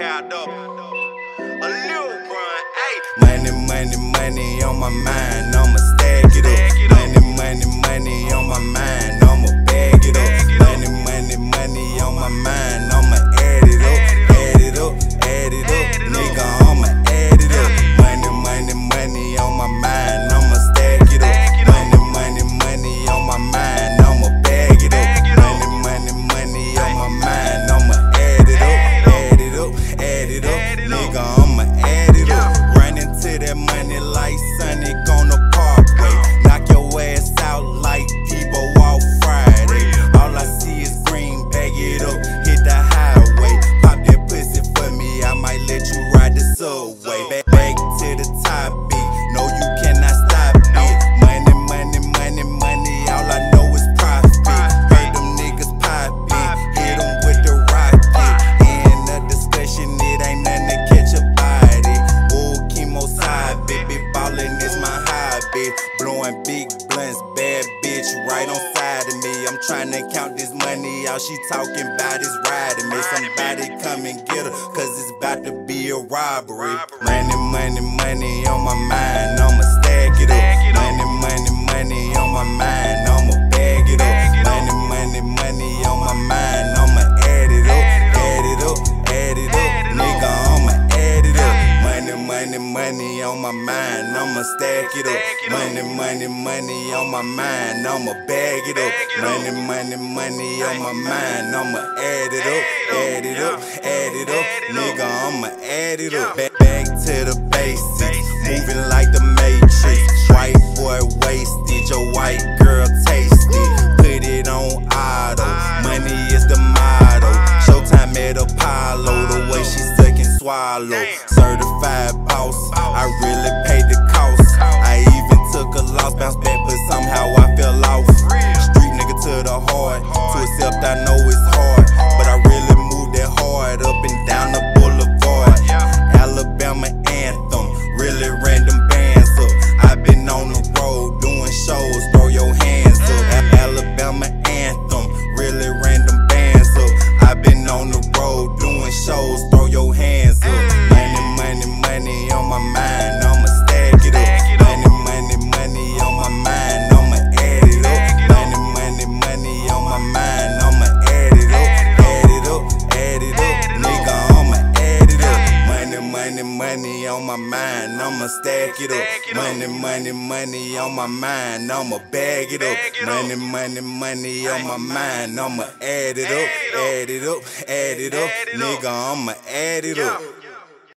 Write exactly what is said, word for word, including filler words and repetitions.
cowed up. A little run, ayy. Money, money, money on my mind, I'ma stack it up. Money, money, money on my mind, I'ma bag it up. Money, money, money on my mind, I'ma add it up, add it up, add it up, nigga, I'ma add it up. Money, money, money on my mind, I'ma stack it up. Money, money, money on my mind, I'ma bag it up. Money, money, money on my mind, I'ma add it up, add it up, add it up, nigga, I'ma add it up. Run into that money like Sonic on the parkway, knock your ass out like Debo off Friday. All I see is green, bag it up, hit the highway. Pop that pussy for me, I might let you ride the subway. Back, back to the top beat, no you cannot stop me. Money, money, money, money, all I know is profit. Heard them niggas pop it, hit them with the rocket. End of discussion, it ain't nothing to catch a body. Old chemo side, baby, ballin' is my hobby. Blowing big blunts, bad bitch, right on side of me. I'm tryna count this money out, she talking about it's riding me. Somebody come and get her, cause it's about to be a robbery. Money, money, money on my mind, I'ma stack it up. Money, money, money on my mind, I'ma bag it up. Money, money, money on my mind, I'ma add it up, add it up, add it up, nigga, I'ma add it up. Money, money, money on my mind, I'ma stack it up. Money, money, money on my mind, I'ma bag it up. Money, money, money on my mind, I'ma add it up, add it up, add it up, nigga, I'ma add it up. Back, back to the basics, moving like the Matrix. White boy wasted, your white girl tasty. Put it on auto, money is the motto. Showtime at Apollo, the way she sucking swallow. Certified boss, I really paid the cost. I even took a loss, bounced back, but somehow I fell off. Street nigga to the heart, to accept I know it's hard, but I really moved that hard up and down the boulevard. Alabama anthem, really random bands up. I've been on the road doing shows, throw your hands up. Alabama anthem, really random bands up. I've been on the road doing shows, throw your hands up. Money, money on my mind, I'ma stack it up. Money, money, money on my mind, I'ma add it up. Money, money, money on my mind, I'ma add it up, add it up, add it up, nigga, I'ma add it up. Money, money, money on my mind, I'ma stack it up. Money, money, money on my mind, I'ma bag it up. Money, money, money on my mind, I'ma add it up, add it up, add it up, nigga, I'ma add it up.